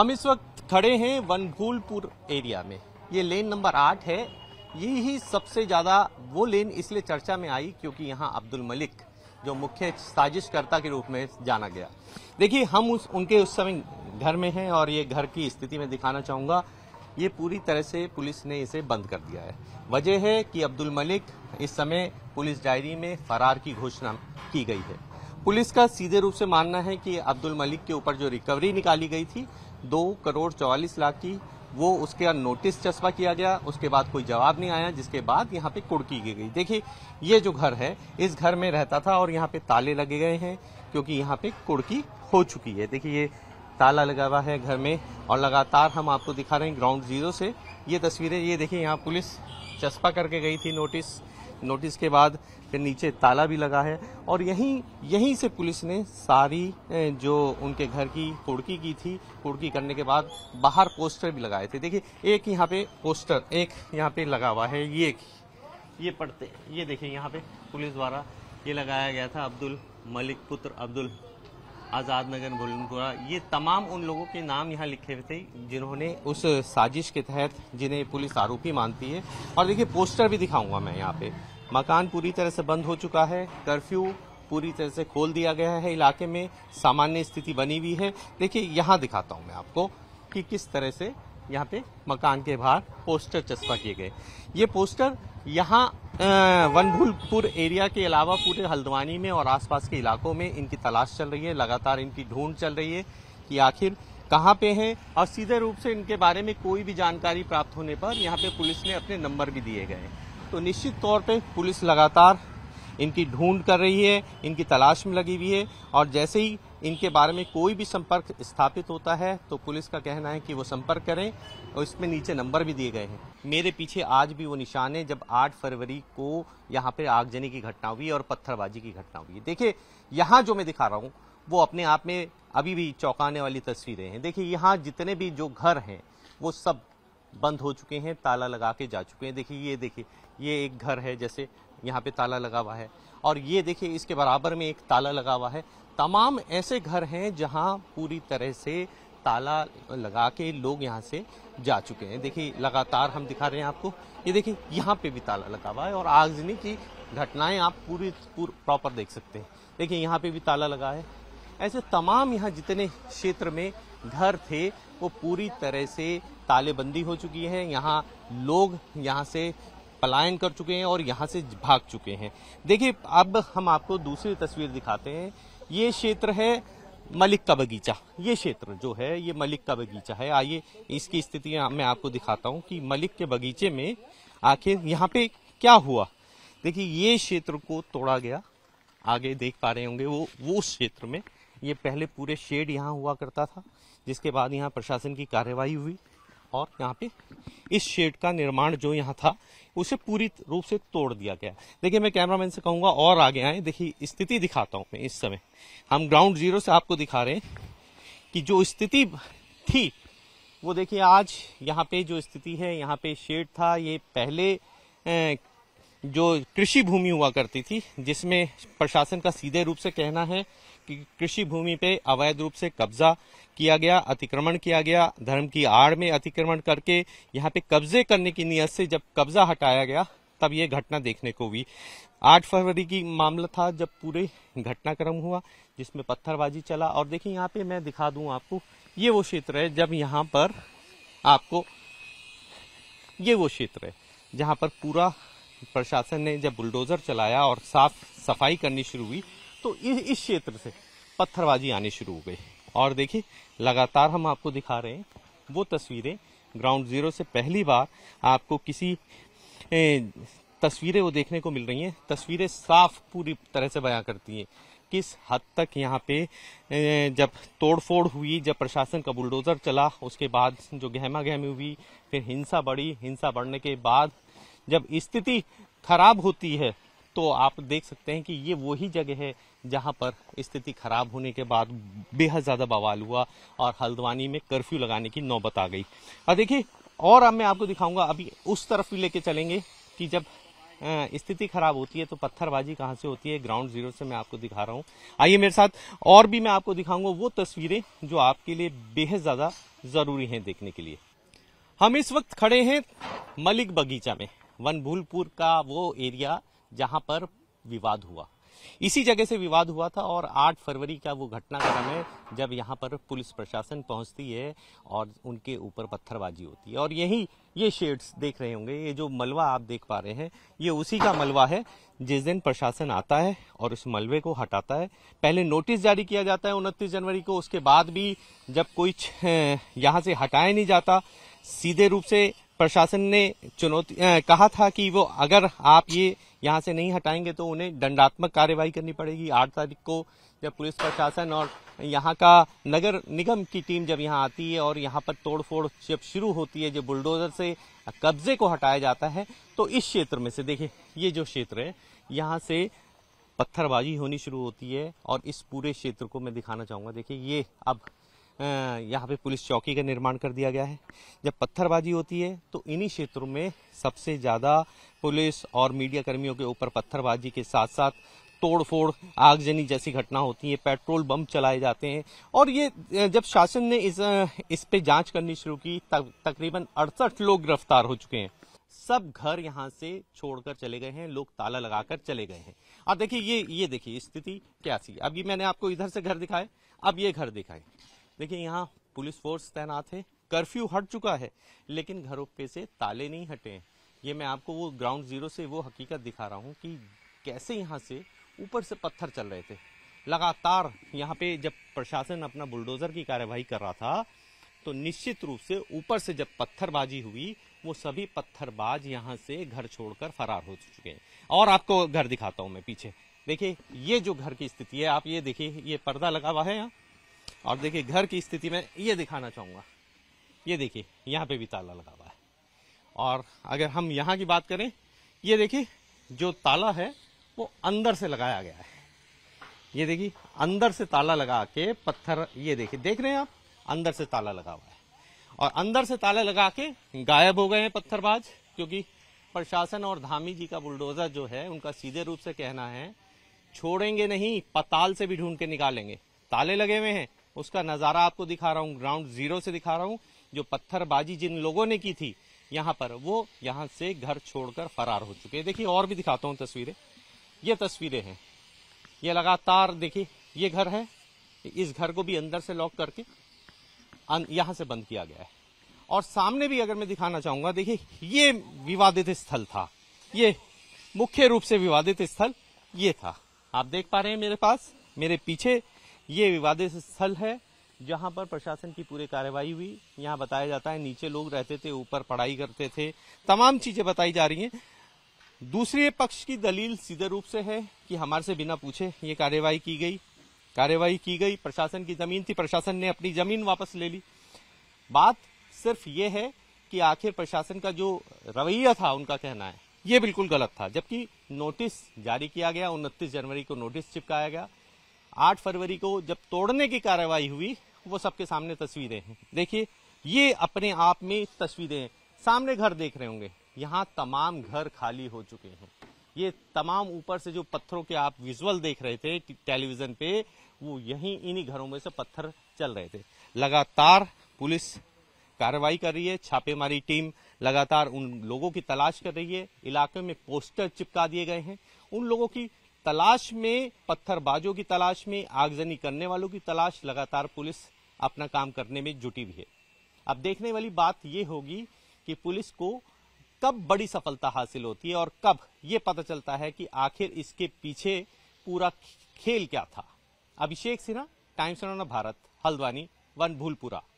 हम इस वक्त खड़े हैं बनभूलपुर एरिया में। ये लेन नंबर 8 है। ये ही सबसे ज़्यादा वो लेन इसलिए चर्चा में आई क्योंकि यहाँ अब्दुल मलिक जो मुख्य साजिशकर्ता के रूप में जाना गया। देखिए हम उनके उस समय घर में हैं और ये घर की स्थिति में दिखाना चाहूँगा। ये पूरी तरह से पुलिस ने इसे बंद कर दिया है। वजह है कि अब्दुल मलिक इस समय पुलिस डायरी में फरार की घोषणा की गई है। पुलिस का सीधे रूप से मानना है कि अब्दुल मलिक के ऊपर जो रिकवरी निकाली गई थी 2 करोड़ 44 लाख की, वो उसके नोटिस चस्पा किया गया, उसके बाद कोई जवाब नहीं आया, जिसके बाद यहाँ पे कुर्की की गई। देखिए ये जो घर है इस घर में रहता था और यहाँ पे ताले लगे गए हैं क्योंकि यहाँ पे कुर्की हो चुकी है। देखिए ये ताला लगा हुआ है घर में और लगातार हम आपको दिखा रहे हैं ग्राउंड जीरो से ये तस्वीरें। ये देखिए यहाँ पुलिस चस्पा करके गई थी नोटिस के बाद फिर नीचे ताला भी लगा है और यहीं से पुलिस ने सारी जो उनके घर की कुर्की की थी, कुर्की करने के बाद बाहर पोस्टर भी लगाए थे। देखिए एक यहाँ पे पोस्टर एक यहाँ पे लगा हुआ है, ये पढ़ते ये देखिए यहाँ पे पुलिस द्वारा ये लगाया गया था अब्दुल मलिक पुत्र अब्दुल आज़ाद नगर बनभूलपुरा। ये तमाम उन लोगों के नाम यहाँ लिखे हुए थे जिन्होंने उस साजिश के तहत जिन्हें पुलिस आरोपी मानती है। और देखिए पोस्टर भी दिखाऊंगा मैं यहाँ पे। मकान पूरी तरह से बंद हो चुका है, कर्फ्यू पूरी तरह से खोल दिया गया है, इलाके में सामान्य स्थिति बनी हुई है। देखिए यहाँ दिखाता हूँ मैं आपको कि किस तरह से यहाँ पे मकान के बाहर पोस्टर चस्पा किए गए। ये पोस्टर यहाँ बनभूलपुर एरिया के अलावा पूरे हल्द्वानी में और आसपास के इलाकों में इनकी तलाश चल रही है, लगातार इनकी ढूंढ चल रही है कि आखिर कहाँ पे हैं। और सीधे रूप से इनके बारे में कोई भी जानकारी प्राप्त होने पर यहाँ पे पुलिस ने अपने नंबर भी दिए गए। तो निश्चित तौर पे पुलिस लगातार इनकी ढूंढ कर रही है, इनकी तलाश में लगी हुई है और जैसे ही इनके बारे में कोई भी संपर्क स्थापित होता है तो पुलिस का कहना है कि वो संपर्क करें और इसमें नीचे नंबर भी दिए गए हैं। मेरे पीछे आज भी वो निशान है जब 8 फरवरी को यहाँ पे आगजनी की घटना हुई और पत्थरबाजी की घटना हुई। देखिए यहाँ जो मैं दिखा रहा हूँ वो अपने आप में अभी भी चौंकाने वाली तस्वीरें हैं। देखिए यहाँ जितने भी जो घर हैं वो सब बंद हो चुके हैं, ताला लगा के जा चुके हैं। देखिए ये एक घर है जैसे यहाँ पे ताला लगा हुआ है और ये देखिए इसके बराबर में एक ताला लगा हुआ है। तमाम ऐसे घर हैं जहाँ पूरी तरह से ताला लगा के लोग यहाँ से जा चुके हैं। देखिए लगातार हम दिखा रहे हैं आपको, ये देखिए यहाँ पे भी ताला लगा हुआ है और आगजनी की घटनाएं आप पूरी प्रॉपर देख सकते हैं। देखिए यहाँ पे भी ताला लगा है। ऐसे तमाम यहाँ जितने क्षेत्र में घर थे वो पूरी तरह से तालेबंदी हो चुकी है। यहाँ लोग यहाँ से पलायन कर चुके हैं और यहाँ से भाग चुके हैं। देखिए अब हम आपको दूसरी तस्वीर दिखाते हैं। ये क्षेत्र है मलिक का बगीचा। ये क्षेत्र जो है ये मलिक का बगीचा है। आइए इसकी स्थिति मैं आपको दिखाता हूँ कि मलिक के बगीचे में आखिर यहाँ पे क्या हुआ। देखिए ये क्षेत्र को तोड़ा गया, आगे देख पा रहे होंगे वो उस क्षेत्र में ये पहले पूरे शेड यहाँ हुआ करता था, जिसके बाद यहाँ प्रशासन की कार्यवाही हुई और यहाँ पे इस शेड का निर्माण जो यहाँ था उसे पूरी रूप से तोड़ दिया गया। देखिए मैं कैमरामैन से कहूँगा और आगे आए। देखिए स्थिति दिखाता हूँ मैं। इस समय हम ग्राउंड जीरो से आपको दिखा रहे हैं कि जो स्थिति थी वो देखिए आज यहाँ पे जो स्थिति है। यहाँ पे शेड था, ये पहले जो कृषि भूमि हुआ करती थी जिसमें प्रशासन का सीधे रूप से कहना है कि कृषि भूमि पे अवैध रूप से कब्जा किया गया, अतिक्रमण किया गया। धर्म की आड़ में अतिक्रमण करके यहाँ पे कब्जे करने की नीयत से जब कब्जा हटाया गया तब ये घटना देखने को हुई। 8 फरवरी की मामला था जब पूरे घटनाक्रम हुआ जिसमें पत्थरबाजी चला। और देखिए यहाँ पे मैं दिखा दूँ आपको, ये वो क्षेत्र है जब यहाँ पर आपको ये वो क्षेत्र है जहाँ पर पूरा प्रशासन ने जब बुलडोजर चलाया और साफ सफाई करनी शुरू हुई तो इस क्षेत्र से पत्थरबाजी आनी शुरू हो गई। और देखिए लगातार हम आपको दिखा रहे हैं वो तस्वीरें ग्राउंड जीरो से। पहली बार आपको किसी तस्वीरें वो देखने को मिल रही हैं, तस्वीरें साफ पूरी तरह से बयां करती हैं किस हद तक यहाँ पे जब तोड़फोड़ हुई, जब प्रशासन का बुलडोजर चला, उसके बाद जो गहमा गहमी हुई, फिर हिंसा बढ़ी। हिंसा बढ़ने के बाद जब स्थिति खराब होती है तो आप देख सकते हैं कि ये वही जगह है जहां पर स्थिति खराब होने के बाद बेहद ज़्यादा बवाल हुआ और हल्द्वानी में कर्फ्यू लगाने की नौबत आ गई। और देखिए और अब मैं आपको दिखाऊंगा, अभी उस तरफ भी लेके चलेंगे कि जब स्थिति खराब होती है तो पत्थरबाजी कहां से होती है। ग्राउंड जीरो से मैं आपको दिखा रहा हूँ, आइए मेरे साथ। और भी मैं आपको दिखाऊंगा वो तस्वीरें जो आपके लिए बेहद ज़्यादा जरूरी हैं देखने के लिए। हम इस वक्त खड़े हैं मलिक बगीचा में, बनभूलपुर का वो एरिया जहां पर विवाद हुआ। इसी जगह से विवाद हुआ था और 8 फरवरी का वो घटनाक्रम है जब यहाँ पर पुलिस प्रशासन पहुंचती है और उनके ऊपर पत्थरबाजी होती है। और यही ये शेड्स देख रहे होंगे, ये जो मलबा आप देख पा रहे हैं ये उसी का मलबा है जिस दिन प्रशासन आता है और उस मलबे को हटाता है। पहले नोटिस जारी किया जाता है 29 जनवरी को, उसके बाद भी जब कोई यहाँ से हटाया नहीं जाता, सीधे रूप से प्रशासन ने चुनौती कहा था कि वो अगर आप ये यहाँ से नहीं हटाएंगे तो उन्हें दंडात्मक कार्रवाई करनी पड़ेगी। 8 तारीख को जब पुलिस प्रशासन और यहाँ का नगर निगम की टीम जब यहाँ आती है और यहाँ पर तोड़फोड़ जब शुरू होती है, जब बुलडोजर से कब्जे को हटाया जाता है, तो इस क्षेत्र में से देखिए, ये जो क्षेत्र है यहाँ से पत्थरबाजी होनी शुरू होती है। और इस पूरे क्षेत्र को मैं दिखाना चाहूँगा। देखिए ये अब यहाँ पे पुलिस चौकी का निर्माण कर दिया गया है। जब पत्थरबाजी होती है तो इन्हीं क्षेत्रों में सबसे ज़्यादा पुलिस और मीडिया कर्मियों के ऊपर पत्थरबाजी के साथ साथ तोड़फोड़, आगजनी जैसी घटना होती है, पेट्रोल बम चलाए जाते हैं। और ये जब शासन ने इस पे जांच करनी शुरू की, तकरीबन 68 लोग गिरफ्तार हो चुके हैं। सब घर यहाँ से छोड़कर चले गए हैं, लोग ताला लगाकर चले गए हैं। अब देखिए ये देखिए स्थिति क्या सी। अब ये मैंने आपको इधर से घर दिखाए, अब ये घर दिखाए। देखिए यहाँ पुलिस फोर्स तैनात है, कर्फ्यू हट चुका है, लेकिन घरों पे से ताले नहीं हटे हैं। ये मैं आपको वो ग्राउंड जीरो से वो हकीकत दिखा रहा हूँ कि कैसे यहाँ से ऊपर से पत्थर चल रहे थे लगातार। यहाँ पे जब प्रशासन अपना बुलडोजर की कार्रवाई कर रहा था तो निश्चित रूप से ऊपर से जब पत्थरबाजी हुई, वो सभी पत्थरबाज यहाँ से घर छोड़कर फरार हो चुके हैं। और आपको घर दिखाता हूँ मैं पीछे, देखिए ये जो घर की स्थिति है, आप ये देखिए, ये पर्दा लगा हुआ है यहाँ। और देखिए घर की स्थिति में ये दिखाना चाहूँगा, ये देखिए यहाँ पे भी ताला लगा हुआ है। और अगर हम यहाँ की बात करें, ये देखिए जो ताला है वो अंदर से लगाया गया है। ये देखिए अंदर से ताला लगा के पत्थर, ये देखिए देख रहे हैं आप, अंदर से ताला लगा हुआ है। और अंदर से ताला लगा के गायब हो गए हैं पत्थरबाज, क्योंकि प्रशासन और धामी जी का बुलडोजर जो है उनका सीधे रूप से कहना है छोड़ेंगे नहीं, पताल से भी ढूंढ के निकालेंगे। ताले लगे हुए हैं, उसका नज़ारा आपको दिखा रहा हूँ, ग्राउंड जीरो से दिखा रहा हूँ। जो पत्थरबाजी जिन लोगों ने की थी यहाँ पर, वो यहाँ से घर छोड़कर फरार हो चुके हैं। देखिए और भी दिखाता हूँ तस्वीरें, ये तस्वीरें हैं, ये लगातार देखिए ये घर है, इस घर को भी अंदर से लॉक करके यहाँ से बंद किया गया है। और सामने भी अगर मैं दिखाना चाहूँगा, देखिए ये विवादित स्थल था, ये मुख्य रूप से विवादित स्थल ये था। आप देख पा रहे हैं मेरे पास, मेरे पीछे ये विवादित स्थल है जहां पर प्रशासन की पूरी कार्रवाई हुई। यहां बताया जाता है नीचे लोग रहते थे, ऊपर पढ़ाई करते थे, तमाम चीजें बताई जा रही हैं। दूसरे पक्ष की दलील सीधे रूप से है कि हमारे से बिना पूछे ये कार्रवाई की गई। प्रशासन की जमीन थी, प्रशासन ने अपनी जमीन वापस ले ली। बात सिर्फ ये है कि आखिर प्रशासन का जो रवैया था, उनका कहना है ये बिल्कुल गलत था। जबकि नोटिस जारी किया गया, 29 जनवरी को नोटिस चिपकाया गया, 8 फरवरी को जब तोड़ने की कार्रवाई हुई, वो सबके सामने तस्वीरें हैं। देखिए ये अपने आप में तस्वीरें हैं। सामने घर देख रहे होंगे, यहाँ तमाम घर खाली हो चुके हैं। ये तमाम ऊपर से जो पत्थरों के आप विजुअल देख रहे थे टेलीविजन पे, वो यहीं इन्हीं घरों में से पत्थर चल रहे थे। लगातार पुलिस कार्रवाई कर रही है, छापेमारी टीम लगातार उन लोगों की तलाश कर रही है। इलाके में पोस्टर चिपका दिए गए हैं, उन लोगों की तलाश में, पत्थरबाजों की तलाश में, आगजनी करने वालों की तलाश, लगातार पुलिस अपना काम करने में जुटी भी है। अब देखने वाली बात यह होगी कि पुलिस को कब बड़ी सफलता हासिल होती है और कब ये पता चलता है कि आखिर इसके पीछे पूरा खेल क्या था। Abhishek Sinha, Times of India Bharat, Haldwani, Banbhoolpura.